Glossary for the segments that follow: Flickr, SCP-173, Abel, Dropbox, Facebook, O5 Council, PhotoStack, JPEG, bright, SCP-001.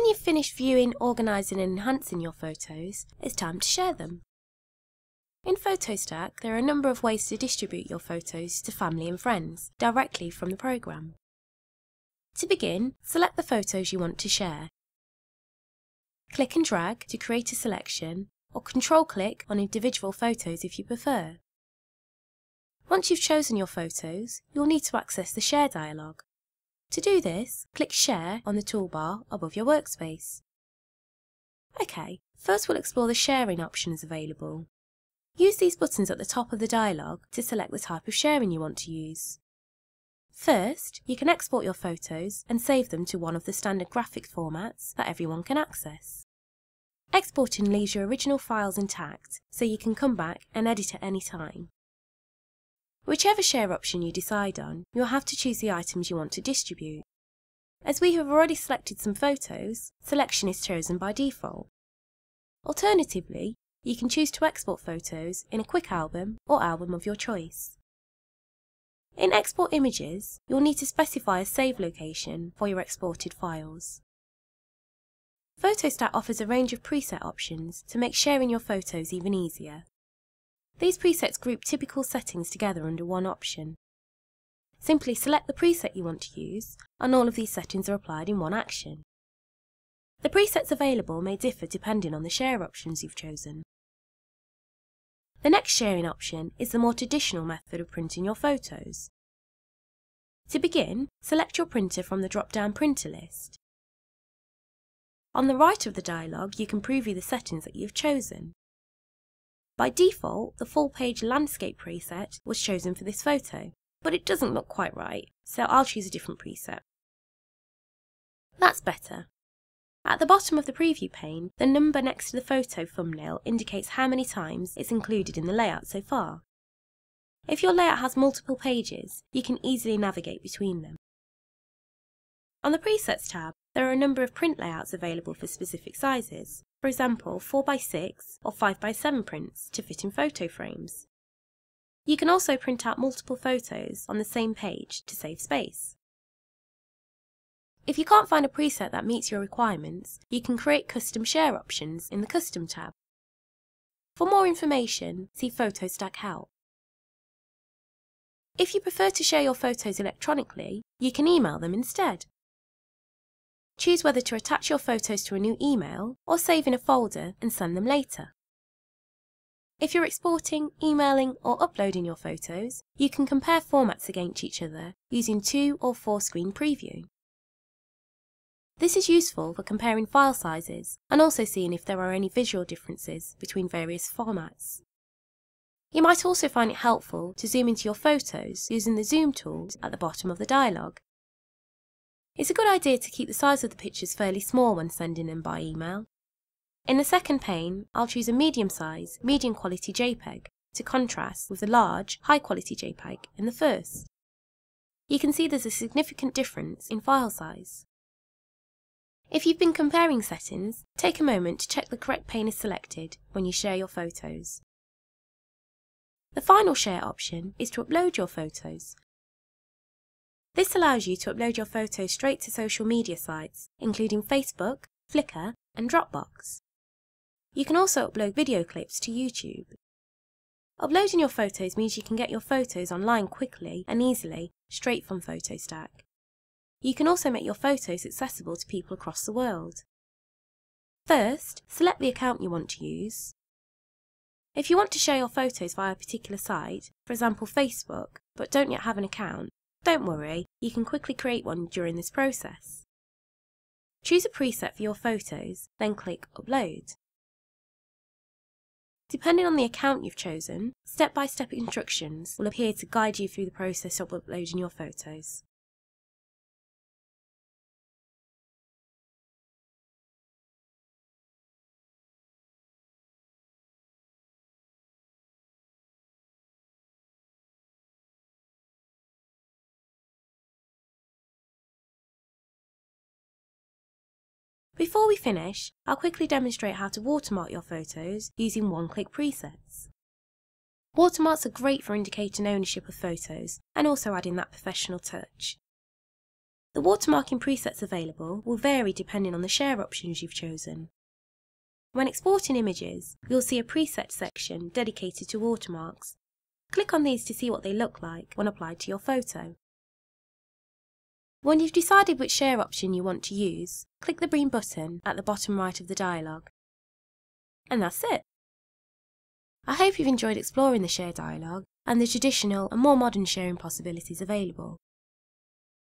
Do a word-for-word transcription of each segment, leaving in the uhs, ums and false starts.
When you've finished viewing, organising and enhancing your photos, it's time to share them. In PhotoStack, there are a number of ways to distribute your photos to family and friends, directly from the programme. To begin, select the photos you want to share. Click and drag to create a selection, or control-click on individual photos if you prefer. Once you've chosen your photos, you'll need to access the Share dialog. To do this, click Share on the toolbar above your workspace. OK, first we'll explore the sharing options available. Use these buttons at the top of the dialog to select the type of sharing you want to use. First, you can export your photos and save them to one of the standard graphic formats that everyone can access. Exporting leaves your original files intact, so you can come back and edit at any time. Whichever share option you decide on, you'll have to choose the items you want to distribute. As we have already selected some photos, selection is chosen by default. Alternatively, you can choose to export photos in a quick album or album of your choice. In Export Images, you'll need to specify a save location for your exported files. PhotoStack offers a range of preset options to make sharing your photos even easier. These presets group typical settings together under one option. Simply select the preset you want to use, and all of these settings are applied in one action. The presets available may differ depending on the share options you've chosen. The next sharing option is the more traditional method of printing your photos. To begin, select your printer from the drop-down printer list. On the right of the dialog, you can preview the settings that you've chosen. By default, the full-page landscape preset was chosen for this photo, but it doesn't look quite right, so I'll choose a different preset. That's better. At the bottom of the preview pane, the number next to the photo thumbnail indicates how many times it's included in the layout so far. If your layout has multiple pages, you can easily navigate between them. On the Presets tab, there are a number of print layouts available for specific sizes. For example, four by six or five by seven prints to fit in photo frames. You can also print out multiple photos on the same page to save space. If you can't find a preset that meets your requirements, you can create custom share options in the Custom tab. For more information, see PhotoStack Help. If you prefer to share your photos electronically, you can email them instead. Choose whether to attach your photos to a new email or save in a folder and send them later. If you're exporting, emailing or uploading your photos, you can compare formats against each other using two or four screen preview. This is useful for comparing file sizes and also seeing if there are any visual differences between various formats. You might also find it helpful to zoom into your photos using the Zoom tool at the bottom of the dialog. It's a good idea to keep the size of the pictures fairly small when sending them by email. In the second pane, I'll choose a medium size, medium quality JPEG to contrast with the large, high quality JPEG in the first. You can see there's a significant difference in file size. If you've been comparing settings, take a moment to check the correct pane is selected when you share your photos. The final share option is to upload your photos. This allows you to upload your photos straight to social media sites, including Facebook, Flickr and Dropbox. You can also upload video clips to YouTube. Uploading your photos means you can get your photos online quickly and easily, straight from PhotoStack. You can also make your photos accessible to people across the world. First, select the account you want to use. If you want to share your photos via a particular site, for example Facebook, but don't yet have an account, don't worry, you can quickly create one during this process. Choose a preset for your photos, then click Upload. Depending on the account you've chosen, step-by-step instructions will appear to guide you through the process of uploading your photos. Before we finish, I'll quickly demonstrate how to watermark your photos using one-click presets. Watermarks are great for indicating ownership of photos and also adding that professional touch. The watermarking presets available will vary depending on the share options you've chosen. When exporting images, you'll see a preset section dedicated to watermarks. Click on these to see what they look like when applied to your photo. When you've decided which share option you want to use, click the green button at the bottom right of the dialog. And that's it! I hope you've enjoyed exploring the share dialog and the traditional and more modern sharing possibilities available.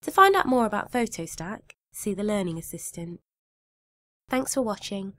To find out more about PhotoStack, see the Learning Assistant. Thanks for watching.